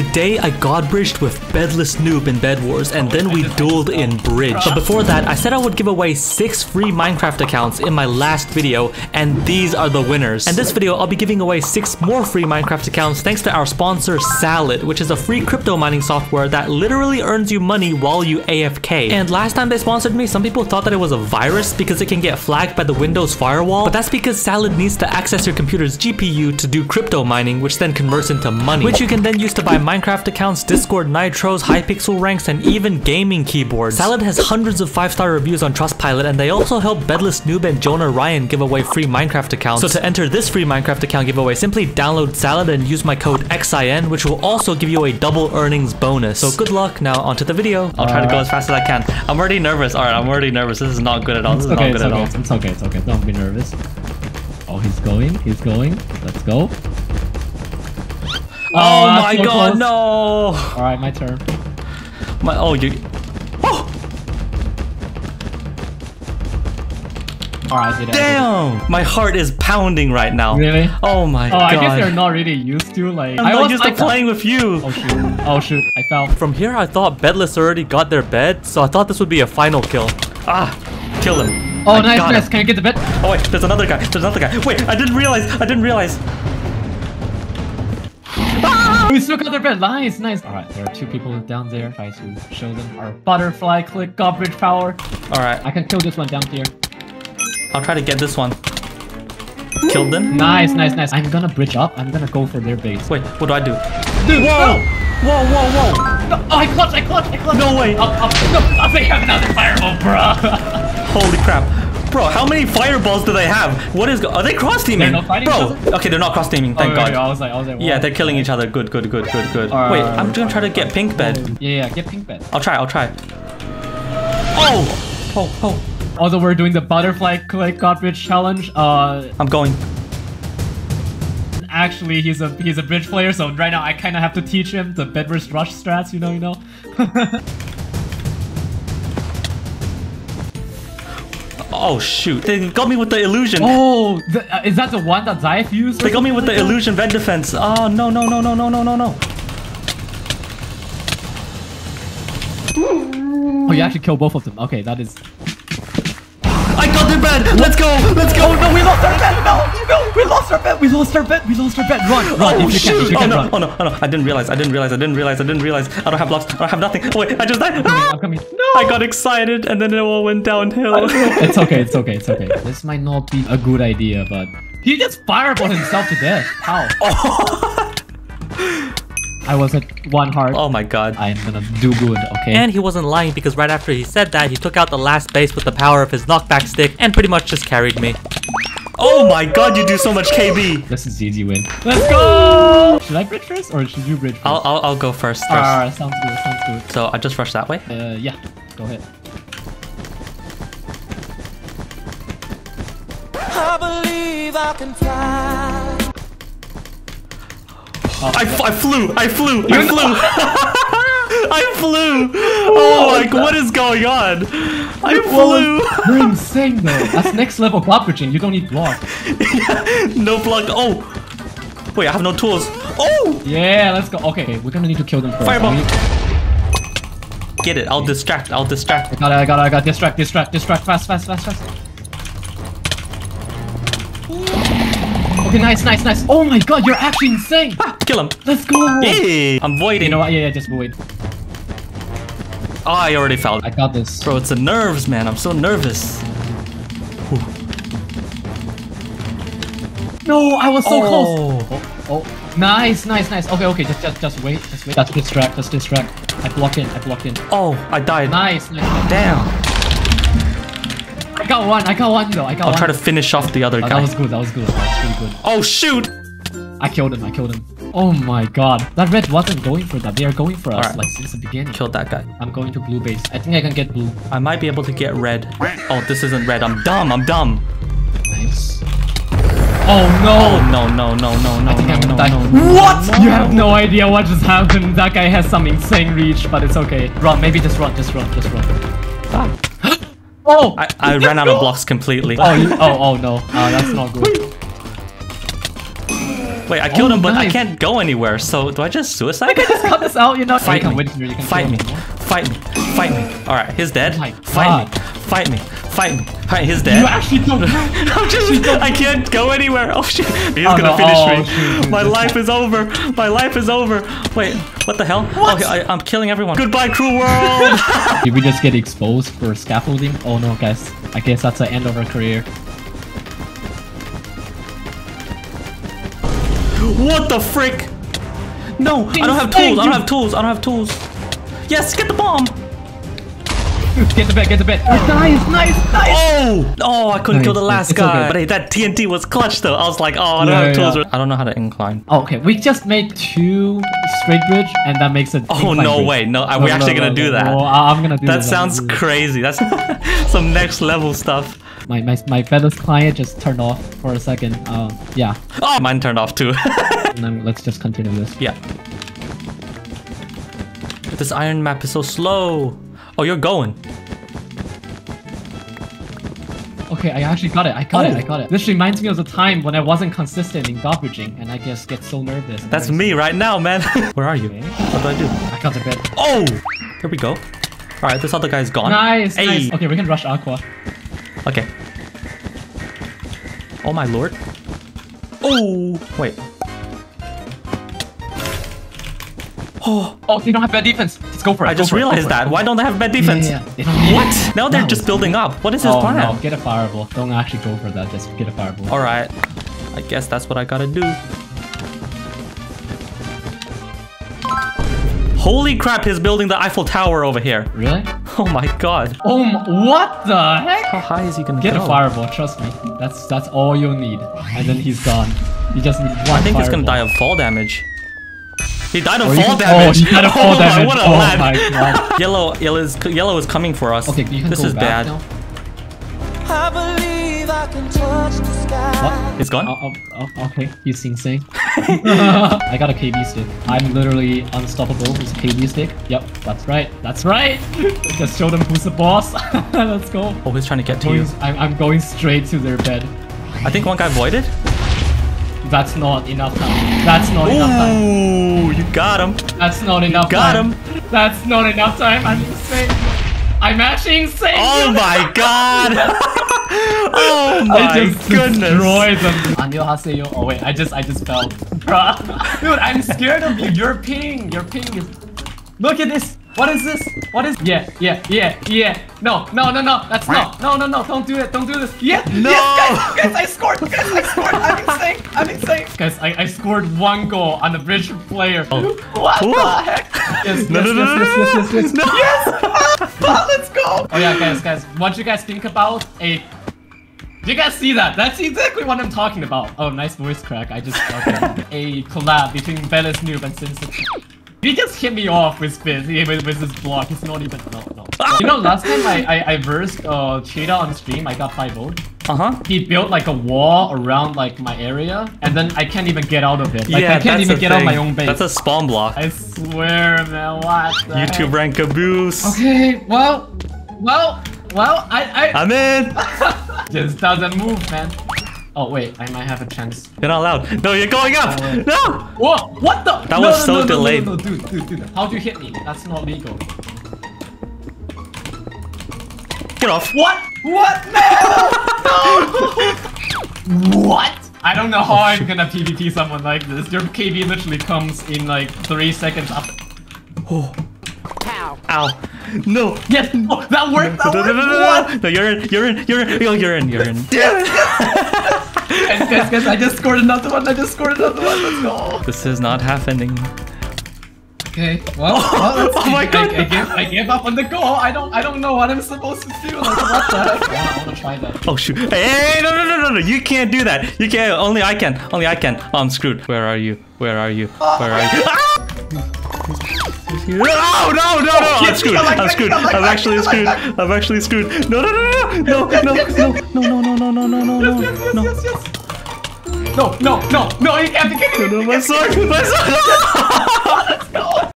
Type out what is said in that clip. today I god bridged with Bedless Noob in Bed Wars, and then we dueled in Bridge. But before that, I said I would give away 6 free Minecraft accounts in my last video, and these are the winners. In this video, I'll be giving away 6 more free Minecraft accounts thanks to our sponsor, Salad, which is a free crypto mining software that literally earns you money while you AFK. And last time they sponsored me, some people thought that it was a virus because it can get flagged by the Windows firewall, but that's because Salad needs to access your computer's GPU to do crypto mining, which then converts into money, which you can then use to buy Minecraft accounts, Discord, Nitros, Hypixel ranks, and even gaming keyboards. Salad has hundreds of 5-star reviews on Trustpilot, and they also help Bedless Noob and Jonah Ryan give away free Minecraft accounts. So to enter this free Minecraft account giveaway, simply download Salad and use my code XIN, which will also give you a double earnings bonus. So good luck. Now onto the video. I'll try to go as fast as I can. I'm already nervous. Alright, I'm already nervous. This is not good at all. This is not good at all. It's okay, it's okay. Don't be nervous. Oh, he's going, he's going. Let's go. Oh my god, no! Alright, my turn. Oh! Alright, I did it. Damn! My heart is pounding right now. Really? Oh my god. I guess you're not really used to, like... I'm not used to playing with you! Oh shoot. Oh shoot, I fell. From here, I thought Bedless already got their bed, so I thought this would be a final kill. Ah! Kill him. Oh, nice, nice. Can I get the bed? Oh wait, there's another guy. There's another guy. Wait, I didn't realize. We still got their bed. Nice, nice. All right, there are 2 people down there. Try to show them our butterfly click garbage power. All right, I can kill this one down here. I'll try to get this one. Killed them. Nice, nice, nice. I'm gonna bridge up. I'm gonna go for their base. Wait, what do I do? Dude, whoa, no! Whoa, whoa, whoa! No, oh, I clutched. No way. Up, they have another fireball, bro. Holy crap. Bro, how many fireballs do they have? What is... Are they cross-teaming? Bro, okay, they're not cross-teaming, thank god. I was like, yeah, they're killing each other. Good. Wait, I'm gonna try to get pink bed. Yeah, get pink bed. I'll try. Oh! Also, we're doing the butterfly click garbage challenge. I'm going. Actually, he's a bridge player, so right now I kind of have to teach him the Bed Wars rush strats, you know. Oh shoot, they got me with the illusion. Oh, is that the one that Zayf used? They got me with the illusion vent defense. Oh, no. Oh, you actually killed both of them. Okay, that is... I got their bed! Let's go! No, we lost our bed! No! We lost our bed! Run! If you can, run. Oh no. I didn't realize. I don't have blocks. I don't have nothing. Oh, wait, I just died. I'm coming. No! I got excited and then it all went downhill. It's okay. This might not be a good idea, but... He just fireballed himself to death. How? Oh. I was at 1 heart. Oh my god. I'm gonna do good, okay? And he wasn't lying because right after he said that, he took out the last base with the power of his knockback stick and pretty much just carried me. Oh my god, you do so much KB! This is easy win. Let's go! Should I bridge first or should you bridge first? I'll go first. Alright, sounds good. So I just rush that way? Yeah. Go ahead. I believe I can fly. Oh, I flew! Oh my god, what is going on? I flew! You're insane though. That's next level block bridging. You don't need block. No block. Oh! Wait, I have no tools. Oh! Yeah, let's go. Okay, we're gonna need to kill them first. Fireball! Get it, I'll distract. I got distract. Fast. Okay, nice. Oh my god, you're actually insane! Ah, kill him. Let's go! Hey, I'm voiding. You know what? Yeah, just void. Oh, I already fell. I got this. Bro, it's the nerves, man. I'm so nervous. Whew. No, I was so close. Oh. Nice. Okay. Just wait. That's distract. I blocked in. Oh, I died. Nice. Damn. I got one though. I'll try to finish off the other guy. That was good. That was pretty good. Oh shoot! I killed him. Oh my god. That red wasn't going for that. They are going for us like since the beginning. Killed that guy. I'm going to blue base. I think I can get blue. I might be able to get red. Oh, this isn't red. I'm dumb. Nice. Oh no! Oh, no. I think I'm gonna die. What? No. You have no idea what just happened. That guy has some insane reach, but it's okay. Run, maybe just run. Ah. Oh! I ran out of blocks completely. Oh no. That's not good. Wait, I killed him, but nice. I can't go anywhere, so do I just suicide? I can just cut this out, you know? Fight me. Fight me. Fight me. Fight me. Alright, he's dead. Oh fight me. Fight me. Fight me. Alright, he's dead. You actually don't I can't go anywhere. Oh shit. He's gonna finish me. Shoot. My life is over. My life is over. Wait, what the hell? What? Okay, I'm killing everyone. Goodbye, cruel world. Did we just get exposed for scaffolding? Oh no, guys. I guess that's the end of our career. What the frick? No, I don't have tools. I don't have tools. I don't have tools. Yes, get the bomb. Get the bed, get the bed. Oh, nice, nice, nice. Oh, oh, I couldn't kill the last guy. Okay. But hey, that TNT was clutch though. I was like, oh, I don't have tools. I don't know how to incline. Oh, okay, we just made 2 straight bridge and that makes it. Oh, no bridge. Way. No, are we actually going to do that? No, I'm going to do that. That sounds crazy. That's some next level stuff. My Bedless client just turned off for a second. Yeah. Oh, mine turned off too. And then let's just continue this. Yeah. This iron map is so slow. Oh, you're going. Okay, I actually got it. I got it. This reminds me of the time when I wasn't consistent in god bridging, and I just get so nervous. That's me right now, man. Where are you? What do I do? I got the bed. Oh, here we go. All right, this other guy's gone. Nice, hey. Nice. Okay, we can rush Aqua. Okay. Oh my lord. Oh, wait. Oh, they don't have bad defense. Let's go for it. I just realized that. Why don't they have bad defense? Yeah, yeah. What? Now they're just building up. What is his plan? Oh, no. Get a fireball. Don't actually go for that. Just get a fireball. All right. I guess that's what I gotta do. Holy crap, he's building the Eiffel Tower over here. Really? Oh my god. Oh, what the heck? How high is he gonna go? Get a fireball, trust me. That's all you'll need. And then he's gone. You just need one fireball. I think he's gonna die of fall damage. He died of fall damage. Oh, he died of fall damage. What a lad. Yellow is coming for us. Okay, you can this go is back bad. Now. I believe I can touch the sky. What? It's gone? Oh, okay, you sing. I got a KB stick. I'm literally unstoppable with KB stick. Yep, that's right. That's right. Just show them who's the boss. Let's go. Oh, he's trying to get to you. I'm going straight to their bed. I think one guy voided. That's not enough time. That's not enough time. Ooh, you got him. That's not enough time. That's not enough time. I'm insane. I'm actually insane. Oh my god. Oh my goodness. Destroyed them. Annyeonghaseyo. Oh wait, I just fell. Bruh. Dude, I'm scared of you. Your ping. Your ping is... Look at this. What is this? What is... Yeah. No. That's no. Don't do it. Don't do this. Yeah. No. Yes, guys, I scored. I'm insane. Guys, I scored 1 goal on the bridge player. Oh. What the heck? Yes. Let's go. Oh yeah, guys. What you guys think about a... You guys see that? That's exactly what I'm talking about. Oh, nice voice crack. A collab between Bedless Noob and Sinister. He just hit me off with his block. It's not even... No. You know, last time I versed Cheetah on stream, I got 5 votes. Uh-huh. He built like a wall around like my area, and then I can't even get out of it. Like, yeah, I can't even get out of my own base. That's a spawn block. I swear, man, what the YouTube heck? Rank abuse. Okay, well, I'm in. Just doesn't move, man. Oh wait, I might have a chance. You're not allowed. No, you're going up. No. Whoa! What the? That was so delayed. Dude. How'd you hit me? That's not legal. Get off. What? No. What? I don't know how I'm gonna PvP someone like this. Your KB literally comes in like 3 seconds after. Oh. Ow. No. Yes. Oh, that worked. No. You're in. Guys, I just scored another one. Let's go. This is not happening. Okay. Well, oh my god. I gave up on the goal. I don't know what I'm supposed to do. Like, what the heck? I want to try that. Oh shoot. Hey, no. You can't do that. You can't. Only I can. Oh, I'm screwed. Where are you? No! I'm actually screwed. I'm actually screwed. No! You can't be kidding me! My sword! Let's go!